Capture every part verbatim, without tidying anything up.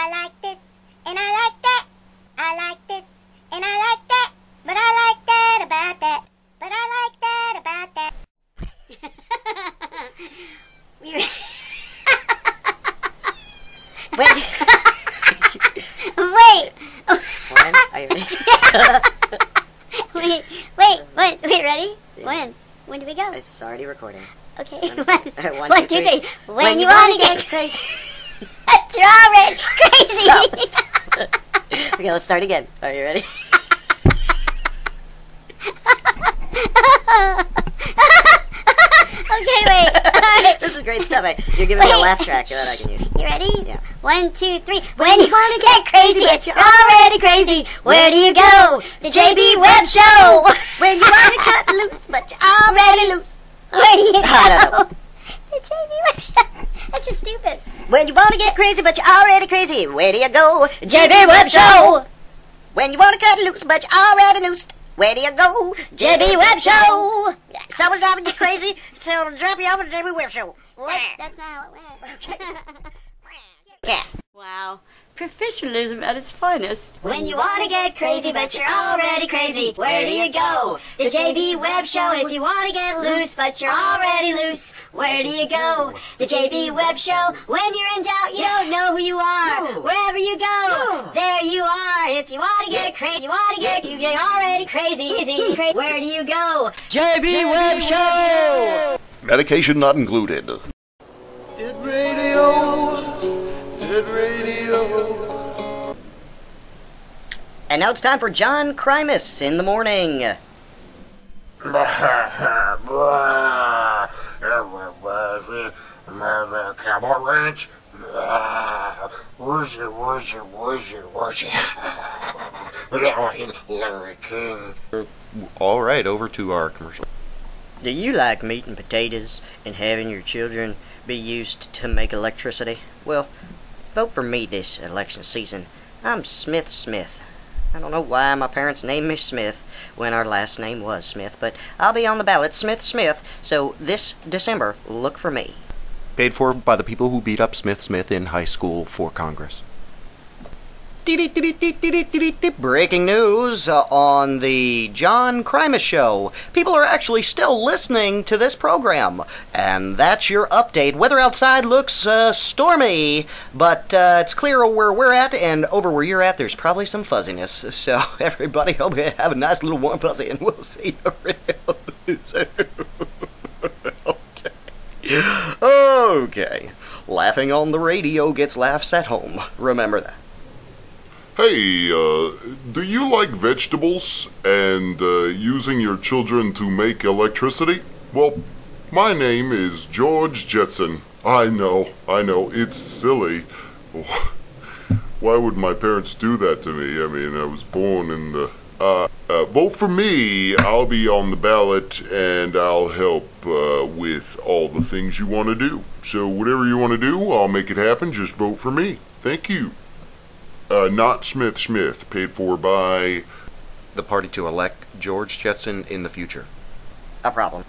I like this, and I like that. I like this, and I like that. But I like that about that. But I like that about that. Wait. When? Are you ready? wait, wait, wait, wait, ready? Yeah. When? When do we go? It's already recording. Okay. One, One, two, three. When, when you want to get crazy. You're already crazy. Stop, stop. Okay, let's start again. Are you ready? Okay, wait. All right. This is great stuff. I, you're giving wait. me a laugh track that I can use. You ready? Yeah. One, two, three. When you want to get crazy, but you're already crazy, where do you go? The J B. Webb Show. When you want to cut loose, but you're already loose, where do you go? I don't know. The J B. Webb Show. That's just stupid. When you want to get crazy, but you're already crazy, where do you go? J B. Webb Show. When you want to cut loose, but you're already loose, where do you go? J B. Webb Show. Someone's driving you crazy, so drop you over to J B. Webb Show. That's, that's not how it went. Okay. Yeah. Wow. Professionalism at its finest. When you want to get crazy, but you're already crazy, where do you go? The J B. Webb Show. If you want to get loose, but you're already loose, where do you go? The J B. Webb Show. When you're in doubt, you don't know who you are. No. Wherever you go, no. There you are. If you want to get crazy, you want to get, you, you're already crazy. Easy. Where do you go? J B. Webb Show. Medication not included. Did radio? Did radio? And now it's time for John Crimus in the morning. Cowboy Ranch. Woozy, woozy, woozy, woozy. Larry King. All right, over to our commercial. Do you like meat and potatoes and having your children be used to make electricity? Well, vote for me this election season. I'm Smith Smith. I don't know why my parents named me Smith when our last name was Smith, but I'll be on the ballot, Smith Smith, so this December, look for me. Paid for by the people who beat up Smith Smith in high school for Congress. Breaking news uh, on the John Crimus Show. People are actually still listening to this program. And that's your update. Weather outside looks uh, stormy, but uh, it's clear where we're at, and over where you're at, there's probably some fuzziness. So everybody, hope you have a nice little warm fuzzy, and we'll see you real soon. Okay. Okay. Laughing on the radio gets laughs at home. Remember that. Hey, uh, do you like vegetables and uh, using your children to make electricity? Well, my name is George Jetson. I know, I know, it's silly. Why would my parents do that to me? I mean, I was born in the... Uh, uh, vote for me, I'll be on the ballot, and I'll help uh, with all the things you want to do. So whatever you want to do, I'll make it happen. Just vote for me. Thank you. Uh, not Smith Smith, paid for by the party to elect George Jetson in the future. A problem.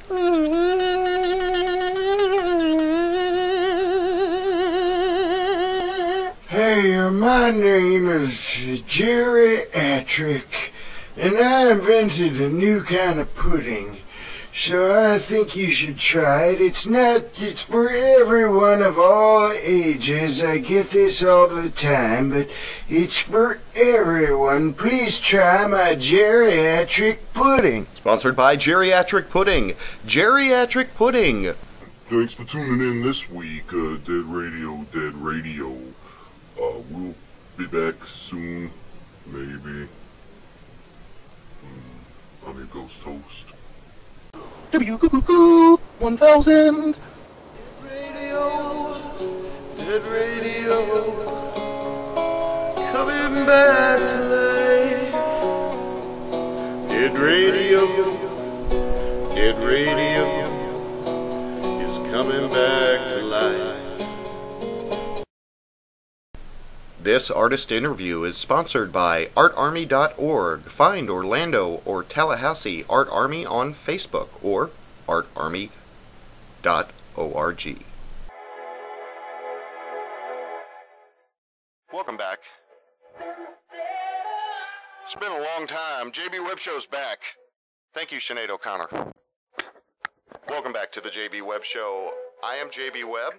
Hey, uh, my name is Jerry Attrick, and I invented a new kind of pudding, so I think you should try it. It's not, it's for everyone of all ages. I get this all the time, but it's for everyone. Please try my geriatric pudding. Sponsored by Geriatric Pudding. Geriatric Pudding. Thanks for tuning in this week. Uh, Dead Radio, Dead Radio. Uh, we'll be back soon, maybe. Mm, I'm your ghost host. W Q Q one thousand. Dead radio, dead radio, coming back to life. Dead radio, dead radio is coming back to life. This artist interview is sponsored by Art Army dot org. Find Orlando or Tallahassee Art Army on Facebook or Art Army dot org. Welcome back. It's been a long time. J B. Webb Show's back. Thank you, Sinead O'Connor. Welcome back to the J B. Webb Show. I am J B. Webb,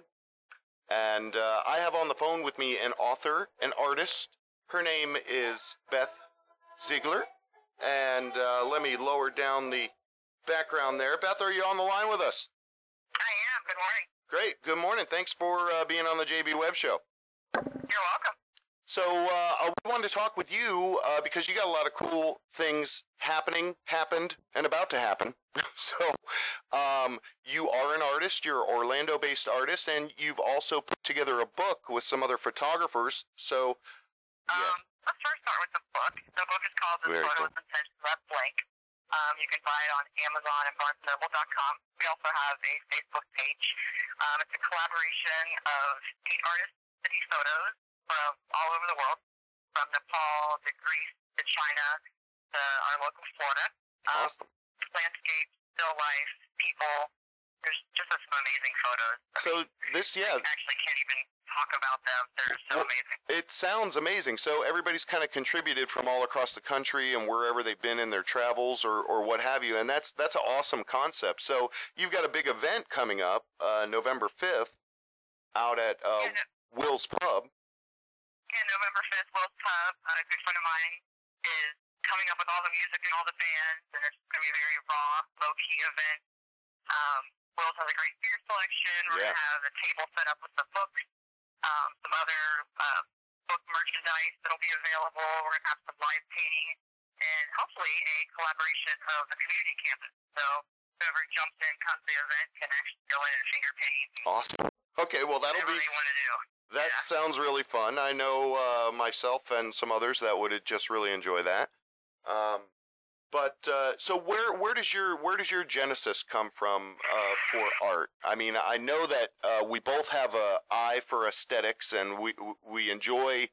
and uh, I have on the phone with me an author, an artist. Her name is Beth Ziegler, and uh, let me lower down the background there. Beth, are you on the line with us? I am. Good morning. Great. Good morning. Thanks for uh, being on the J B. Webb Show. You're welcome. So uh, I wanted to talk with you uh, because you got a lot of cool things happening, happened, and about to happen. So um, you are an artist. You're an Orlando-based artist, and you've also put together a book with some other photographers. So yeah. um, let's first start with the book. The book is called The Photos with Intention Left Blank. Um, you can buy it on Amazon and Barnes and Noble dot com. We also have a Facebook page. Um, it's a collaboration of eight artists to these photos from all over the world, from Nepal to Greece to China to our local Florida. Um, awesome. Landscape, still life, people. There's just some amazing photos. I so mean, this, yeah. I actually can't even talk about them. They're so well, amazing. It sounds amazing. So everybody's kind of contributed from all across the country and wherever they've been in their travels or, or what have you. And that's, that's an awesome concept. So you've got a big event coming up uh, November fifth out at uh, yeah, no. Will's Pub. Yeah, November fifth, Will's Pub. Uh, a good friend of mine is coming up with all the music and all the bands, and it's going to be a very raw, low-key event. Um, Will's has a great beer selection. We're yeah. going to have a table set up with some books, um, some other uh, book merchandise that will be available. We're going to have some live painting, and hopefully a collaboration of the community campus. So whoever jumps in, comes to the event, can actually go in and finger paint. Awesome. Okay, well, that'll be... you want to do. That yeah. sounds really fun. I know uh, myself and some others that would just really enjoy that. Um, but uh, so where where does your where does your genesis come from uh, for art? I mean, I know that uh, we both have an eye for aesthetics and we we enjoy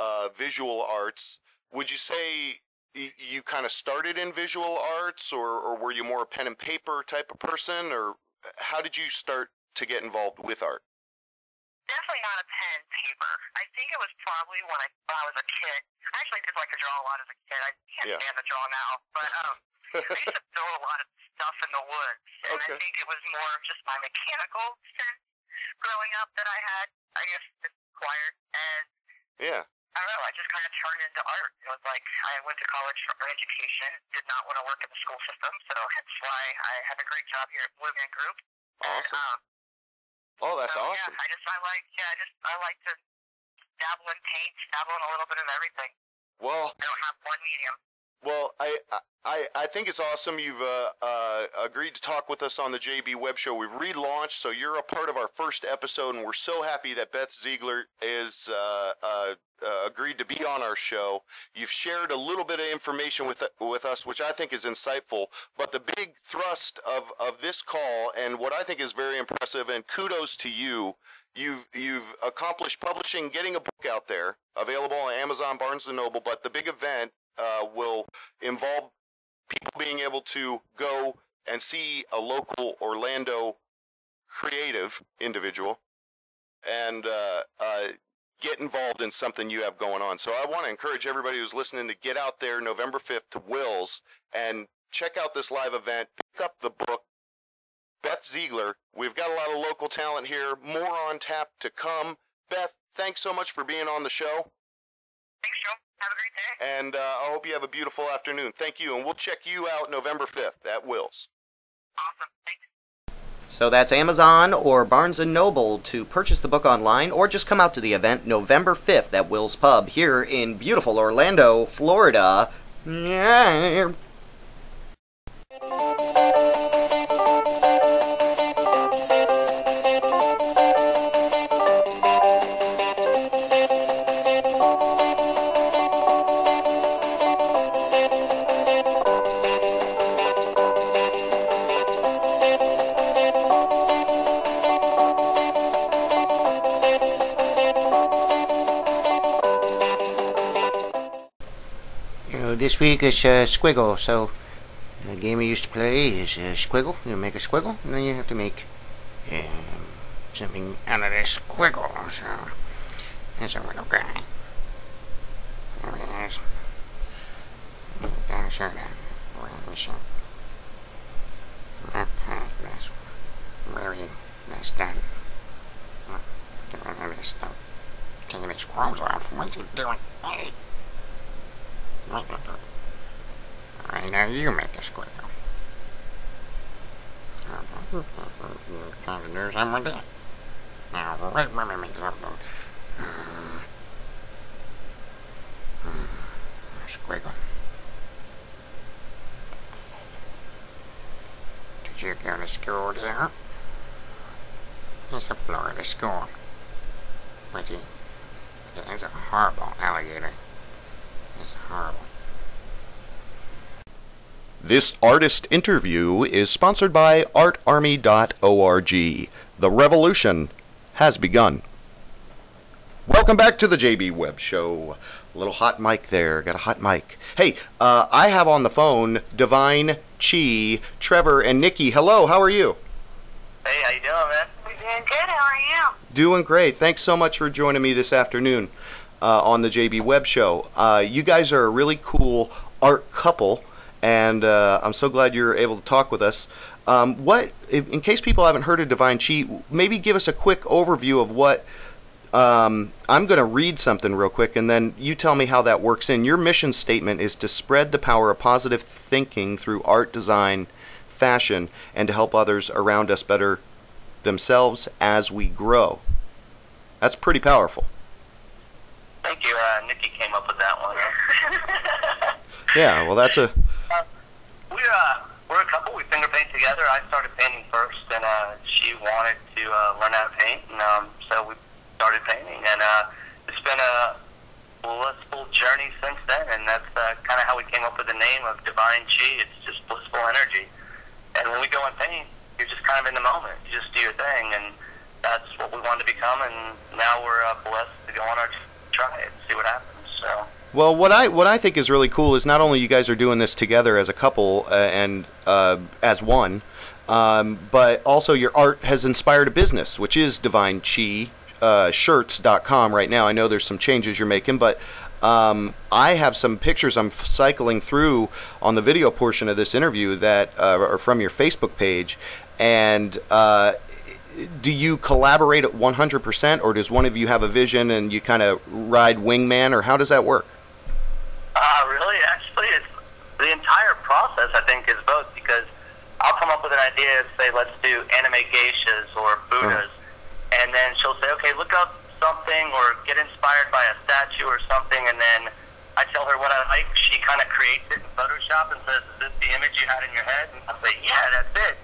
uh, visual arts. Would you say you, you kind of started in visual arts, or, or were you more a pen and paper type of person, or how did you start to get involved with art? Definitely not a pen and paper. I think it was probably when I, when I was a kid. I actually did like to draw a lot as a kid. I can't yeah. stand to draw now, but um, I used to build a lot of stuff in the woods, and okay. I think it was more of just my mechanical sense growing up that I had. I guess it's acquired, and yeah, I don't know. I just kind of turned into art. It was like I went to college for education, did not want to work in the school system, so that's why I had a great job here at Blue Man Group. Awesome. And, um, Oh, that's so, awesome! Yeah, I just I like yeah, I just I like to dabble in paint, dabble in a little bit of everything. Well, I don't have one medium. Well, I I I think it's awesome you've uh, uh, agreed to talk with us on the J B. Webb Show. We've relaunched, so you're a part of our first episode, and we're so happy that Beth Ziegler is uh, uh, uh, agreed to be on our show. You've shared a little bit of information with with us, which I think is insightful. But the big thrust of of this call, and what I think is very impressive, and kudos to you. You've you've accomplished publishing, getting a book out there, available on Amazon, Barnes and Noble. But the big event. Uh, will involve people being able to go and see a local Orlando creative individual and uh, uh, get involved in something you have going on. So I want to encourage everybody who's listening to get out there November fifth to Will's and check out this live event. Pick up the book, Beth Ziegler. We've got a lot of local talent here. More on tap to come. Beth, thanks so much for being on the show. Thanks, Joe. Have a great day. And uh, I hope you have a beautiful afternoon. Thank you, and we'll check you out November fifth at Will's. Awesome. Thanks. So that's Amazon or Barnes and Noble to purchase the book online, or just come out to the event November fifth at Will's Pub here in beautiful Orlando, Florida. Yeah. This week is uh, Squiggle, so the game I used to play is uh, Squiggle. You make a squiggle, and then you have to make um, something out of this squiggle, so that's all right, okay. There's you gotta show them what we show. That part was really messed up. Look, get rid of this stuff. Taking these clothes off. What's he doing? Hey! What you doing? Alright, now you make a squiggle. You kind of do something with that. Now, wait, let me make something. Squiggle. Did you go to school there? Here's the floor of the school. Wait, there's a horrible alligator. It's horrible. This artist interview is sponsored by Art Army dot org. The revolution has begun. Welcome back to the J B. Webb Show. A little hot mic there. Got a hot mic. Hey, uh, I have on the phone Divine Chi, Trevor, and Nikki. Hello, how are you? Hey, how you doing, man? We're doing good. How are you? Doing great. Thanks so much for joining me this afternoon uh, on the J B. Webb Show. Uh, you guys are a really cool art couple. And uh, I'm so glad you're able to talk with us. Um, what, in case people haven't heard of Divine Chi, maybe give us a quick overview of what. Um, I'm going to read something real quick, and then you tell me how that works in. Your mission statement is to spread the power of positive thinking through art, design, fashion, and to help others around us better themselves as we grow. That's pretty powerful. Thank you. Uh, Nikki came up with that one. Yeah, well, that's a... We're, uh, we're a couple. We finger paint together. I started painting first, and uh, she wanted to uh, learn how to paint, and um, so we started painting. And uh, it's been a blissful journey since then, and that's uh, kind of how we came up with the name of Divine Chi. It's just blissful energy. And when we go and paint, you're just kind of in the moment. You just do your thing, and that's what we wanted to become, and now we're uh, blessed to go on our try it and see what happens. So... Well, what I what I think is really cool is not only you guys are doing this together as a couple uh, and uh, as one, um, but also your art has inspired a business, which is Divine Chi Shirts dot com right now. I know there's some changes you're making, but um, I have some pictures I'm cycling through on the video portion of this interview that uh, are from your Facebook page. And uh, do you collaborate at one hundred percent, or does one of you have a vision and you kind of ride wingman, or how does that work? Uh, really, actually, it's, the entire process, I think, is both, because I'll come up with an idea and say, let's do anime geishas or Buddhas, mm. and then she'll say, okay, look up something or get inspired by a statue or something, and then I tell her what I like. She kind of creates it in Photoshop and says, is this the image you had in your head? And I'll say, yeah, that's it.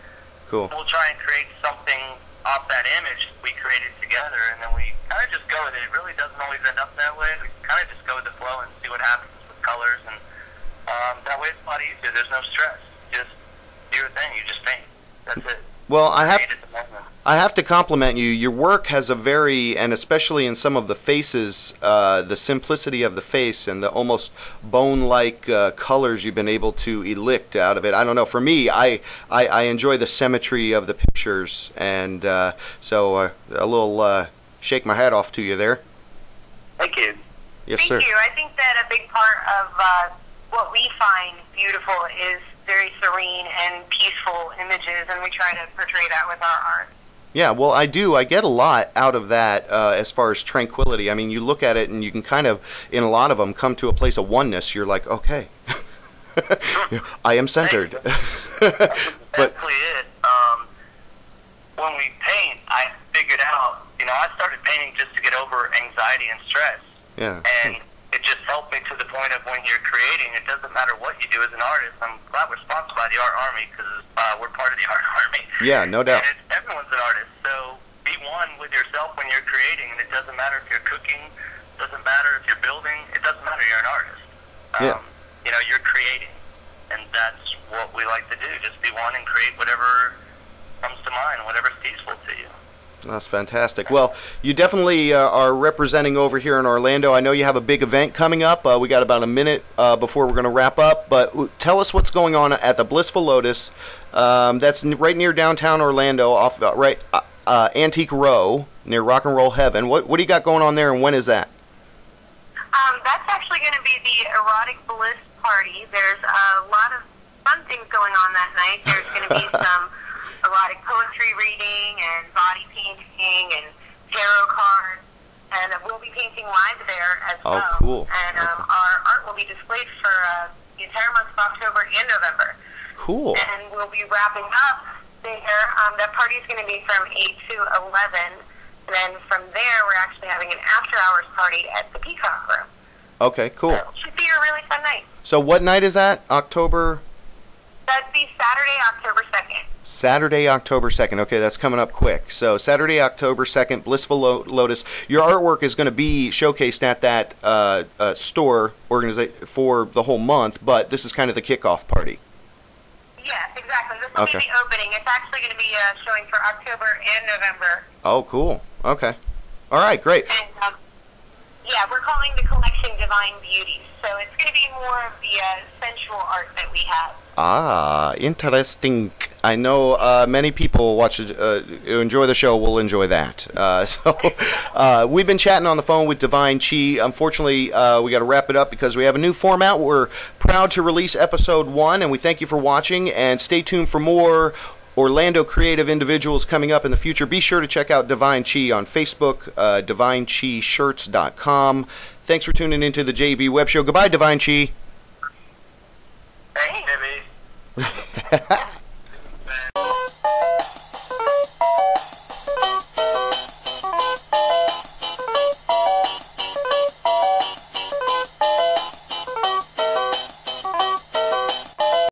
Cool. We'll try and create something off that image we created together, and then we kind of just go with it. It really doesn't always end up that way. We kind of just go with the flow and see what happens. Colors, and um, that way it's a lot easier. There's no stress. Just do your thing. You just paint. That's it. Well, I have to, I have to compliment you. Your work has a very, and especially in some of the faces, uh, the simplicity of the face and the almost bone-like uh, colors you've been able to elect out of it. I don't know. For me, I I, I enjoy the symmetry of the pictures, and uh, so uh, a little uh, shake my hat off to you there. Thank you. Yes, Thank sir. you. I think that a big part of uh, what we find beautiful is very serene and peaceful images, and we try to portray that with our art. Yeah, well, I do. I get a lot out of that uh, as far as tranquility. I mean, you look at it, and you can kind of, in a lot of them, come to a place of oneness. You're like, okay, I am centered. That's exactly it. Um, when we paint, I figured out, you know, I started painting just to get over anxiety and stress. Yeah. And it just helped me to the point of when you're creating, it doesn't matter what you do as an artist. I'm glad we're sponsored by the Art Army, because uh, we're part of the Art Army. Yeah, no doubt. And it's, everyone's an artist, so be one with yourself when you're creating. And it doesn't matter if you're cooking, it doesn't matter if you're building, it doesn't matter, you're an artist. Um, yeah. You know, you're creating, and that's what we like to do. Just be one and create whatever comes to mind, whatever's peaceful to you. That's fantastic. Well, you definitely uh, are representing over here in Orlando. I know you have a big event coming up. Uh, we got about a minute uh, before we're going to wrap up, but tell us what's going on at the Blissful Lotus. Um, that's right near downtown Orlando, off uh, right uh, uh, Antique Row, near Rock and Roll Heaven. What what do you got going on there, and when is that? Um, that's actually going to be the Erotic Bliss Party. There's a lot of fun things going on that night. There's going to be some erotic poetry reading and body painting and tarot cards. And we'll be painting live there as oh, well. Oh, cool. And um, okay. our art will be displayed for uh, the entire month of October and November. Cool. And we'll be wrapping up there. Um, that party is going to be from eight to eleven. And then from there, we're actually having an after-hours party at the Peacock Room. Okay, cool. So it should be a really fun night. So what night is that? October? That'd be Saturday, October second. Saturday, October second. Okay, that's coming up quick. So Saturday, October second, Blissful Lo- Lotus. Your artwork is going to be showcased at that uh, uh, store organiza- for the whole month, but this is kind of the kickoff party. Yes, exactly. This will okay. be the opening. It's actually going to be uh, showing for October and November. Oh, cool. Okay. All right, great. And, um, yeah, we're calling the collection Divine Beauty. So it's going to be more of the uh, sensual art that we have. Ah, interesting. I know uh, many people watch uh, who enjoy the show will enjoy that. Uh, so uh, we've been chatting on the phone with Divine Chi. Unfortunately, uh, we got to wrap it up because we have a new format. We're proud to release episode one, and we thank you for watching. And stay tuned for more Orlando creative individuals coming up in the future. Be sure to check out Divine Chi on Facebook, uh, Divine Chi Shirts dot com. Thanks for tuning into the J B Webb Show. Goodbye, Divine Chi. Thanks, Jimmy.